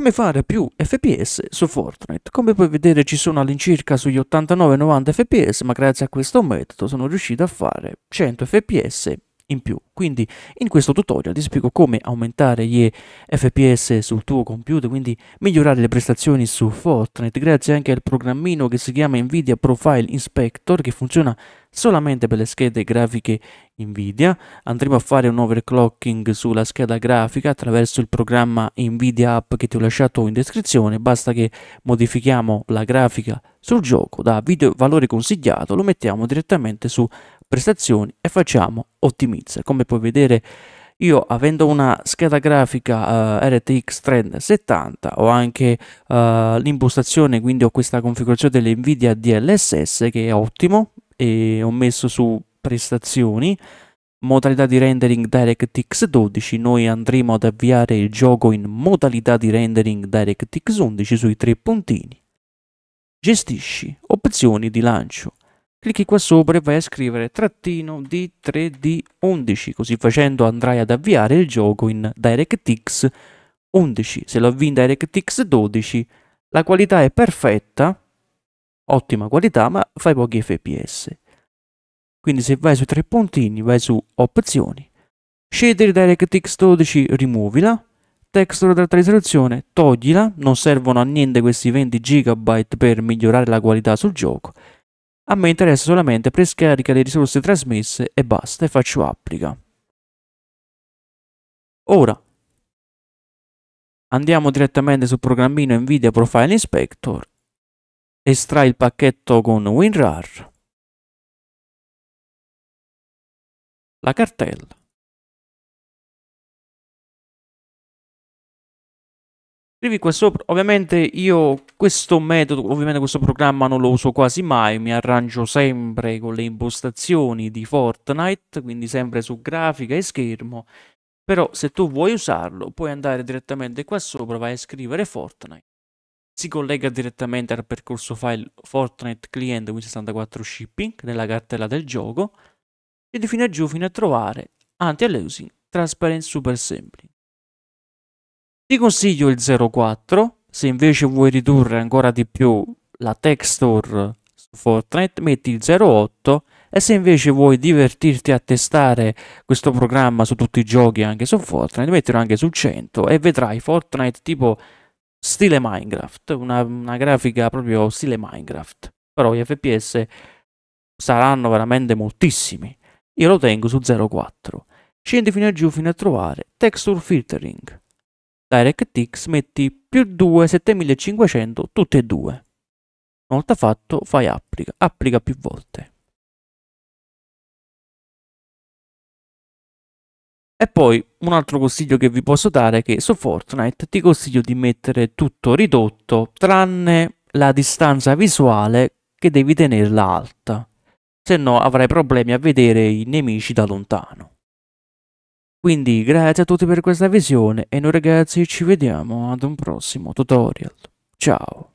come fare più fps su Fortnite. Come puoi vedere ci sono all'incirca sugli 89-90 fps, ma grazie a questo metodo sono riuscito a fare 100 fps in più. Quindi in questo tutorial ti spiego come aumentare gli fps sul tuo computer, quindi migliorare le prestazioni su Fortnite grazie anche al programmino che si chiama Nvidia Profile Inspector, che funziona solamente per le schede grafiche Nvidia. Andremo a fare un overclocking sulla scheda grafica attraverso il programma Nvidia App che ti ho lasciato in descrizione. Basta che modifichiamo la grafica sul gioco da video valore consigliato, lo mettiamo direttamente su prestazioni e facciamo ottimizza. Come puoi vedere io, avendo una scheda grafica RTX 3070, ho anche l'impostazione, quindi ho questa configurazione dell'Nvidia DLSS che è ottimo, e ho messo su prestazioni modalità di rendering DirectX 12. Noi andremo ad avviare il gioco in modalità di rendering DirectX 11 sui tre puntini. Gestisci opzioni di lancio. Clicchi qua sopra e vai a scrivere trattino D3D11, così facendo andrai ad avviare il gioco in DirectX 11. Se lo avvii in DirectX 12 la qualità è perfetta, ottima qualità, ma fai pochi fps. Quindi se vai sui tre puntini, vai su opzioni, scegli DirectX 12, rimuovila, texture della risoluzione, toglila, non servono a niente questi 20 GB per migliorare la qualità sul gioco. A me interessa solamente prescarica le risorse trasmesse e basta, e faccio applica. Ora andiamo direttamente sul programmino Nvidia Profile Inspector, estrai il pacchetto con WinRar, la cartella, scrivi qua sopra. Ovviamente io questo metodo, questo programma non lo uso quasi mai, mi arrangio sempre con le impostazioni di Fortnite, quindi sempre su grafica e schermo. Però se tu vuoi usarlo puoi andare direttamente qua sopra, vai a scrivere Fortnite, si collega direttamente al percorso file Fortnite client win64 shipping nella cartella del gioco, e di fino a giù fino a trovare anti-aliasing transparent super semplice. Ti consiglio il 04, se invece vuoi ridurre ancora di più la texture su Fortnite metti il 08, e se invece vuoi divertirti a testare questo programma su tutti i giochi anche su Fortnite mettilo anche su 100 e vedrai Fortnite tipo stile Minecraft, una grafica proprio stile Minecraft, però gli fps saranno veramente moltissimi. Io lo tengo su 04, scendi fino a giù fino a trovare texture filtering DirectX, metti più 2, 7500, tutte e due. Una volta fatto fai applica, applica più volte. E poi un altro consiglio che vi posso dare è che su Fortnite ti consiglio di mettere tutto ridotto, tranne la distanza visuale che devi tenerla alta, se no avrai problemi a vedere i nemici da lontano. Quindi grazie a tutti per questa visione e noi ragazzi ci vediamo ad un prossimo tutorial. Ciao!